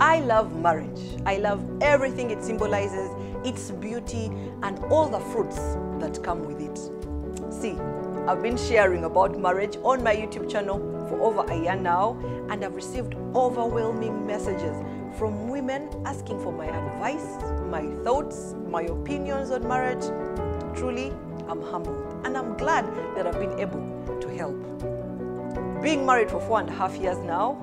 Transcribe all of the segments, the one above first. I love marriage. I love everything it symbolizes, its beauty, and all the fruits that come with it. See, I've been sharing about marriage on my YouTube channel for over a year now, and I've received overwhelming messages from women asking for my advice, my thoughts, my opinions on marriage. Truly, I'm humbled, and I'm glad that I've been able to help. Being married for 4.5 years now,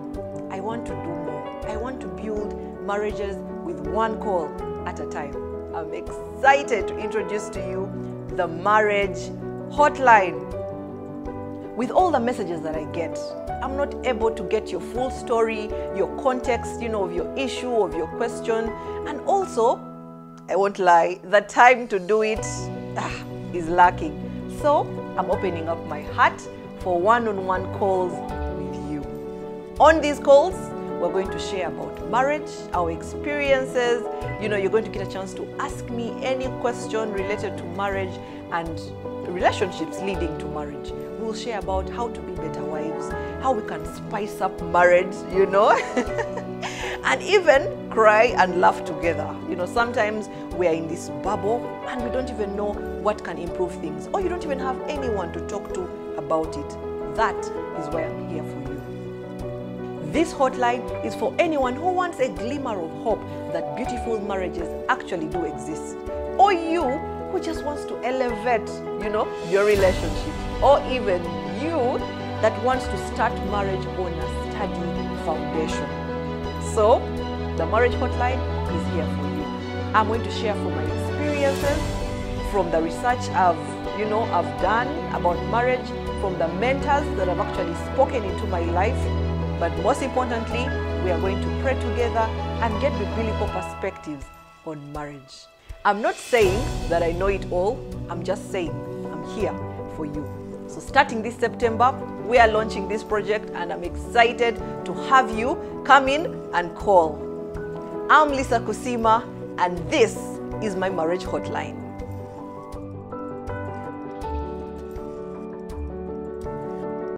I want to do more. I want to build marriages with one call at a time. I'm excited to introduce to you the Marriage Hotline. With all the messages that I get, I'm not able to get your full story, your context, of your issue, of your question. And also, I won't lie, the time to do it is lacking. So I'm opening up my heart for one-on-one calls with you. On these calls, we're going to share about marriage, our experiences. You're going to get a chance to ask me any question related to marriage and relationships leading to marriage. We'll share about how to be better wives, how we can spice up marriage, and even cry and laugh together. Sometimes we are in this bubble and we don't even know what can improve things, or you don't even have anyone to talk to about it. That is why I'm here for you. This hotline is for anyone who wants a glimmer of hope that beautiful marriages actually do exist, or you who just wants to elevate, your relationship, or even you that wants to start marriage on a sturdy foundation. So, the Marriage Hotline is here for you. I'm going to share from my experiences, from the research I've done about marriage, from the mentors that have actually spoken into my life, but most importantly, we are going to pray together and get biblical perspectives on marriage. I'm not saying that I know it all. I'm just saying I'm here for you. So starting this September, we are launching this project, and I'm excited to have you come in and call. I'm Lisa Kusiima, and this is my Marriage Hotline.